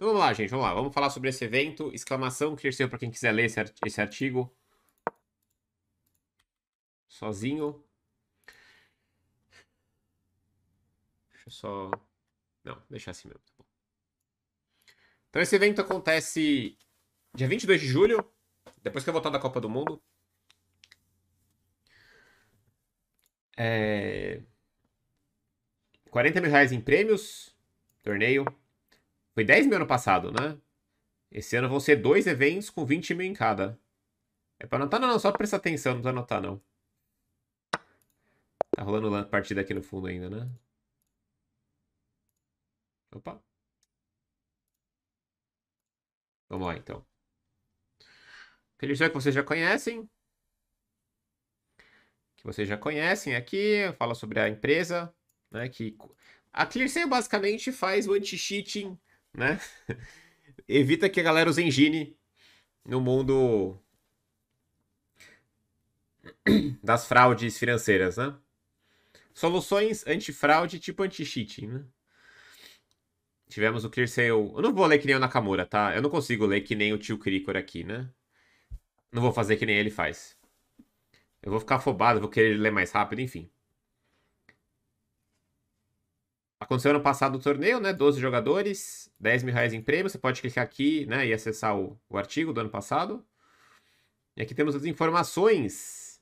Então vamos lá, gente, vamos lá. Vamos falar sobre esse evento. Exclamação, ClearSale para quem quiser ler esse artigo. Sozinho. Deixa eu só... Não, deixar assim mesmo. Então esse evento acontece dia 22 de julho, depois que eu voltar da Copa do Mundo. R$40 mil em prêmios, torneio. Foi 10 mil ano passado, né? Esse ano vão ser 2 eventos com 20 mil em cada. É pra anotar? Não, não, só presta atenção, não precisa anotar, não. Tá rolando uma partida aqui no fundo ainda, né? Opa. Vamos lá, então. Aquele jogo que vocês já conhecem. Que vocês já conhecem aqui. Fala sobre a empresa, né? Que... A ClearSale basicamente faz o anti-cheating, né? Evita que a galera use engine no mundo das fraudes financeiras, né? Soluções anti-fraude tipo anti-cheating, né? Tivemos o ClearSale... Eu não vou ler que nem o Nakamura, tá? Eu não consigo ler que nem o tio Krikor aqui, né? Não vou fazer que nem ele faz. Eu vou ficar afobado, vou querer ler mais rápido, enfim. Aconteceu ano passado o torneio, né? 12 jogadores, R$10 mil em prêmio. Você pode clicar aqui, né? E acessar o artigo do ano passado. E aqui temos as informações.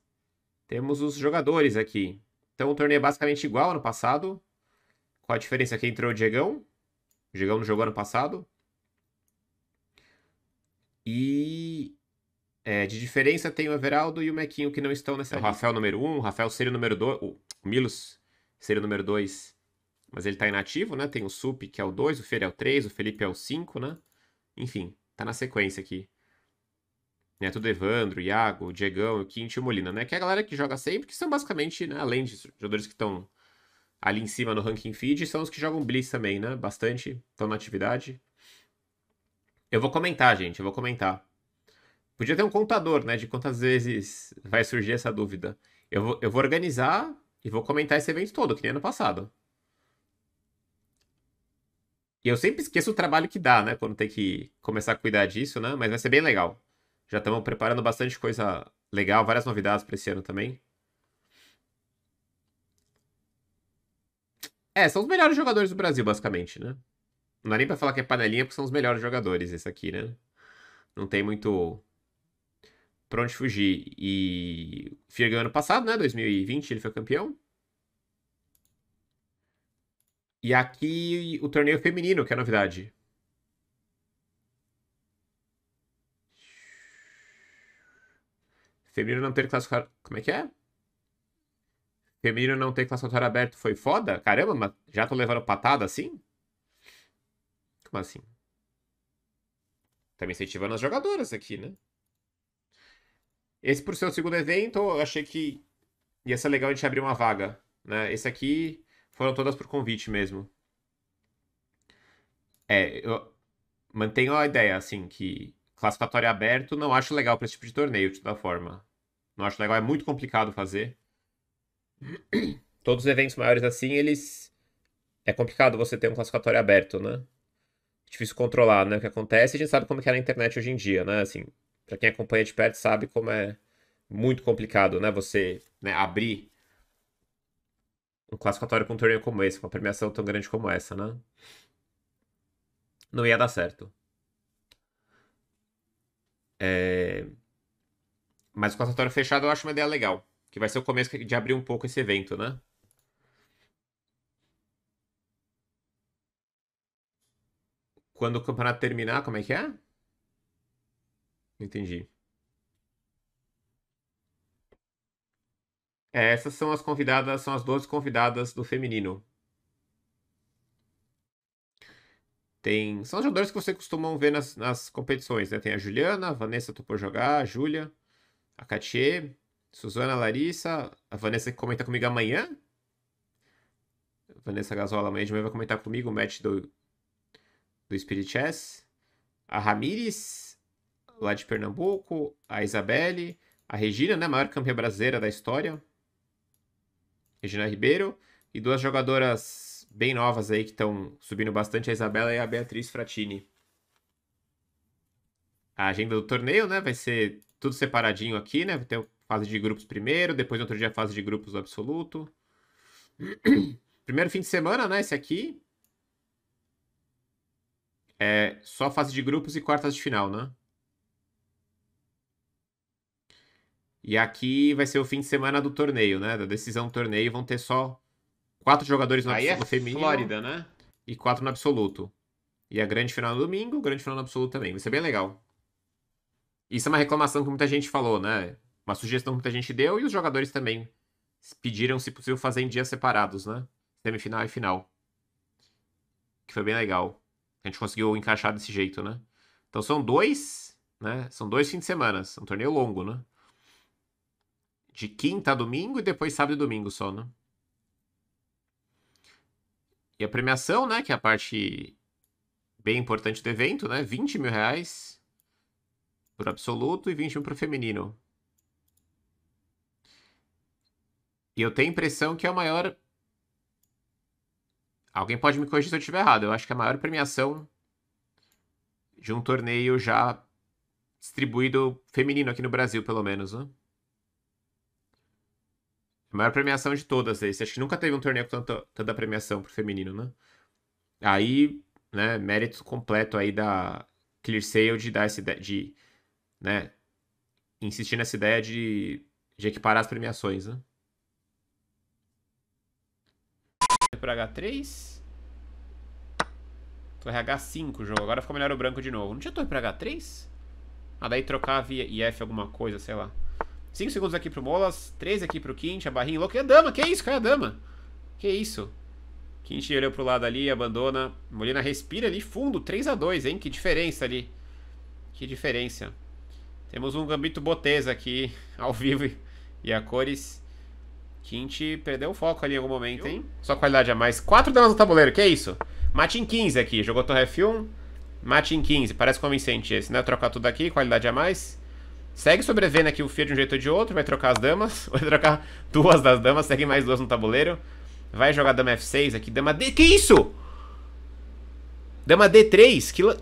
Temos os jogadores aqui. Então o torneio é basicamente igual ao ano passado. Qual a diferença aqui? Entrou o Diegão. O Diegão não jogou ano passado. E... de diferença tem o Everaldo e o Mequinho que não estão nessa lista. O Rafael número 1, o Rafael seria o número 2, o Milos seria o número 2. Mas ele tá inativo, né? Tem o Sup, que é o 2, o Ferel é o 3, o Felipe é o 5, né? Enfim, tá na sequência aqui. É tudo Evandro, Iago, Diegão, o Quinti e o Molina, né? Que é a galera que joga sempre, que são basicamente, né? Além de jogadores que estão ali em cima no ranking feed, são os que jogam Blitz também, né? Bastante, estão na atividade. Eu vou comentar, gente, eu vou comentar. Podia ter um contador, né? De quantas vezes vai surgir essa dúvida. Eu vou organizar e vou comentar esse evento todo, que nem ano passado. E eu sempre esqueço o trabalho que dá, né? Quando tem que começar a cuidar disso, né? Mas vai ser bem legal. Já estamos preparando bastante coisa legal, várias novidades para esse ano também. São os melhores jogadores do Brasil, basicamente, né? Não dá nem para falar que é panelinha, porque são os melhores jogadores, esse aqui, né? Não tem muito pra onde fugir. E o Fier ganhou ano passado, né? 2020 ele foi campeão. E aqui o torneio feminino, que é a novidade. Feminino não ter classificatório... Como é que é? Feminino não ter classificatório aberto foi foda? Caramba, mas já tô levando patada assim? Como assim? Tá me incentivando as jogadoras aqui, né? Esse, por ser o segundo evento, eu achei que ia ser legal a gente abrir uma vaga, né? Esse aqui foram todas por convite mesmo. Eu mantenho a ideia, assim, que classificatório aberto não acho legal pra esse tipo de torneio, de toda forma. Não acho legal, é muito complicado fazer. Todos os eventos maiores assim, eles... É complicado você ter um classificatório aberto, né? Difícil controlar, né, o que acontece. A gente sabe como é na internet hoje em dia, né, assim, pra quem acompanha de perto sabe como é muito complicado, né, você, né, abrir um classificatório com um torneio como esse, com uma premiação tão grande como essa, né, não ia dar certo. Mas o classificatório fechado eu acho uma ideia legal, que vai ser o começo de abrir um pouco esse evento, né. Quando o campeonato terminar, como é que é? Não entendi. Essas são as convidadas, são as 12 convidadas do feminino. Tem, são os jogadores que você costuma ver nas competições, né? Tem a Juliana, a Vanessa topou jogar, a Júlia, a Katia, Suzana, a Larissa, a Vanessa que comenta comigo amanhã. A Vanessa Gasola amanhã de manhã vai comentar comigo o match do Spirit Chess, a Ramírez, lá de Pernambuco, a Isabelle, a Regina, né, a maior campeã brasileira da história, Regina Ribeiro, e duas jogadoras bem novas aí que estão subindo bastante, a Isabela e a Beatriz Fratini. a agenda do torneio, né? Vai ser tudo separadinho aqui, né? Vai ter a fase de grupos primeiro, depois no outro dia a fase de grupos do absoluto. Primeiro fim de semana, né? Esse aqui. É só fase de grupos e quartas de final, né? E aqui vai ser o fim de semana do torneio, né? Da decisão do torneio. Vão ter só 4 jogadores no feminino. Flórida, né? E 4 no absoluto. E a grande final no domingo, grande final no absoluto também. Vai ser bem legal. Isso é uma reclamação que muita gente falou, né? Uma sugestão que muita gente deu e os jogadores também pediram, se possível, fazer em dias separados, né? Semifinal e final. Que foi bem legal. A gente conseguiu encaixar desse jeito, né? Então são 2, né? São 2 fins de semana. É um torneio longo, né? De quinta a domingo e depois sábado e domingo só, né? E a premiação, né? Que é a parte bem importante do evento, né? 20 mil reais pro absoluto e 20 mil pro feminino. E eu tenho a impressão que é o maior... Alguém pode me corrigir se eu estiver errado. Eu acho que é a maior premiação de um torneio já distribuído feminino aqui no Brasil, pelo menos, né? A maior premiação de todas esse. Acho que nunca teve um torneio com tanta premiação pro feminino, né? Aí, né, mérito completo aí da ClearSale de dar essa ideia, de, né, insistir nessa ideia de equiparar as premiações, né? Para H3. Torre H5 o jogo. Agora ficou melhor o branco de novo. Não tinha torre para H3? Ah, daí trocava IF alguma coisa, sei lá. 5 segundos aqui pro Molas. 3 aqui pro Quinti. A barrinha louca. E a dama? Que isso? Cai a dama. Que isso? Quinti olhou pro lado ali, abandona. Molina respira ali. Fundo. 3-2, hein? Que diferença ali. Que diferença. Temos um gambito boteza aqui. Ao vivo. E a cores... Quinti perdeu o foco ali em algum momento, hein? Só qualidade a mais. 4 damas no tabuleiro, que é isso? Mate em 15 aqui. Jogou torre F1. Mate em 15. Parece convincente esse, né? Trocar tudo aqui, qualidade a mais. Segue sobrevivendo aqui o fio de um jeito ou de outro. Vai trocar as damas. Vai trocar 2 das damas. Segue mais 2 no tabuleiro. Vai jogar dama F6 aqui. Dama D... Que isso? Dama D3.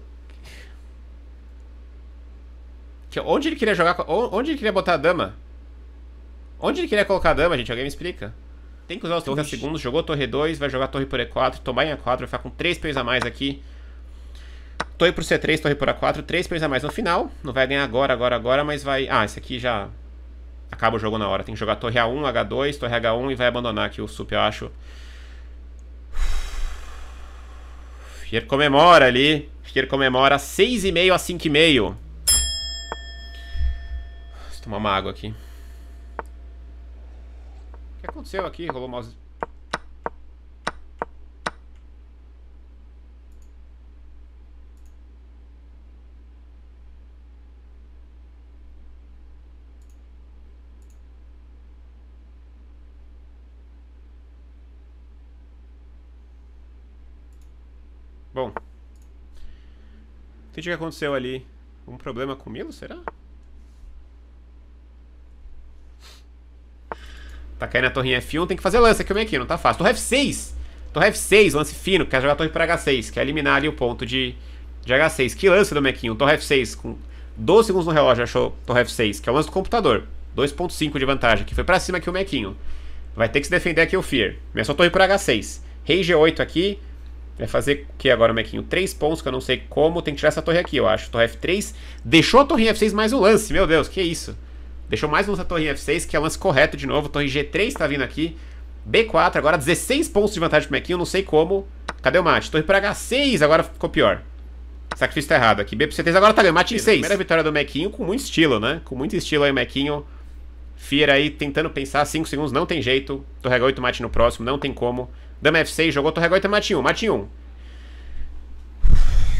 Onde ele queria jogar? Onde ele queria botar a dama? Onde ele queria colocar a dama, gente? Alguém me explica. Tem que usar os 30 segundos. Jogou torre 2, vai jogar torre por E4, tomar em A4, vai ficar com 3 peões a mais aqui. Torre por C3, torre por A4, 3 peões a mais no final. Não vai ganhar agora, mas vai... Ah, esse aqui já acaba o jogo na hora. Tem que jogar torre A1, H2, torre H1 e vai abandonar aqui o Sup, eu acho. E ele comemora ali. Ele comemora 6,5 a 5,5. Deixa eu tomar uma água aqui. O que aconteceu aqui? Rolou mouse. Bom. Entendi o que aconteceu ali. Um problema com o Milos, será? Tá caindo a torrinha F1, tem que fazer lance aqui, o Mequinho, não tá fácil. Torre F6! Torre F6, lance fino, quer jogar torre pra H6, quer eliminar ali o ponto de H6. Que lance do Mequinho, torre F6, com 12 segundos no relógio, achou torre F6, que é o lance do computador. 2.5 de vantagem, que foi pra cima aqui o Mequinho. Vai ter que se defender aqui o Fear. Começou torre pra H6. Rei G8 aqui, vai fazer o que agora o Mequinho? 3 pontos, que eu não sei como, tem que tirar essa torre aqui, eu acho. Torre F3, deixou a torrinha F6 mais um lance, meu Deus, que isso? Deixou mais um da torre F6, que é o lance correto de novo. Torre G3 tá vindo aqui. B4, agora 16 pontos de vantagem pro Mequinho, não sei como. Cadê o mate? Torre pra H6, agora ficou pior. Sacrifício tá errado aqui. B pro C3, agora tá ganhando. Mate em 6. Primeira vitória do Mequinho com muito estilo, né? Com muito estilo aí o Mequinho. Fier aí tentando pensar, 5 segundos, não tem jeito. Torre H8, mate no próximo, não tem como. Dama F6, jogou torre H8, mate em 1, mate em 1.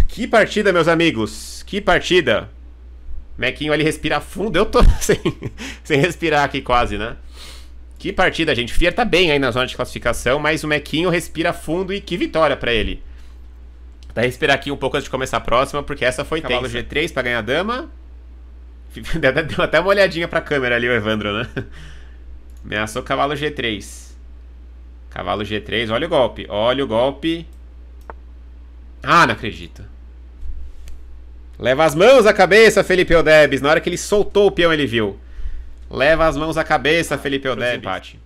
Que partida, meus amigos. Que partida. Mequinho ali respira fundo, eu tô sem respirar aqui quase, né? Que partida, gente. O Fier tá bem aí na zona de classificação, mas o Mequinho respira fundo e que vitória pra ele. Tá, respirar aqui um pouco antes de começar a próxima, porque essa foi tensa. Cavalo G3 pra ganhar a dama. Deu até uma olhadinha pra câmera ali o Evandro, né? Ameaçou cavalo G3. Cavalo G3, olha o golpe, olha o golpe. Ah, não acredito. Leva as mãos à cabeça, Felipe Odebs. Na hora que ele soltou o peão, ele viu. Leva as mãos à cabeça, Felipe Odebs. Empate.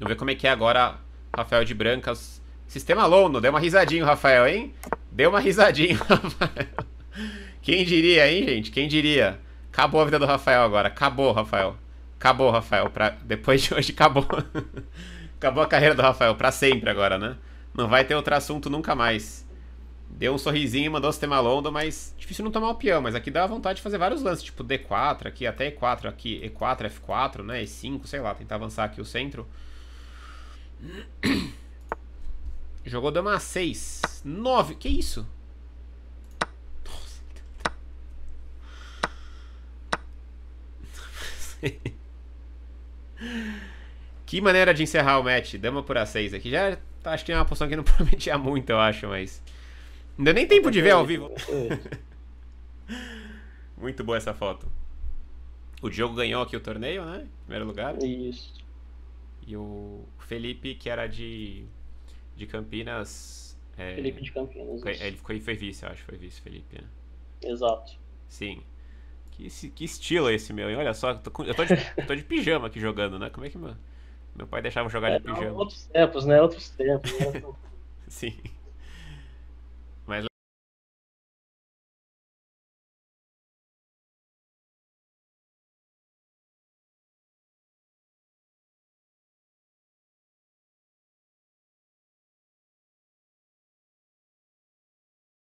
Vamos ver como é que é agora, Rafael de brancas. Sistema London. Deu uma risadinha, Rafael, hein? Deu uma risadinha, Rafael. Quem diria, hein, gente? Quem diria? Acabou a vida do Rafael agora. Acabou, Rafael. Acabou, Rafael. Depois de hoje, acabou. Acabou a carreira do Rafael. Pra sempre agora, né? Não vai ter outro assunto nunca mais. Deu um sorrisinho, mandou o sistema London, mas... Difícil não tomar o peão, mas aqui dá vontade de fazer vários lances. Tipo D4 aqui, até E4 aqui. E4, F4, né? E5, sei lá. Tentar avançar aqui o centro. Jogou dama A6. 9. Que isso? Nossa. Que maneira de encerrar o match. Dama por A6 aqui. Já acho que é uma posição que não prometia muito, eu acho, mas... Não deu nem tempo de ver ao vivo. Muito boa essa foto. O Diogo ganhou aqui o torneio, né? Em primeiro lugar. Isso. E o Felipe, que era de Campinas... É, Felipe de Campinas. Ele foi vice, eu acho. Foi vice, Felipe. Né? Exato. Sim. Que estilo é esse meu, hein? Olha só, eu tô de pijama aqui jogando, né? Como é que meu pai deixava eu jogar de pijama? Outros tempos, né? Outros tempos. Né? Sim.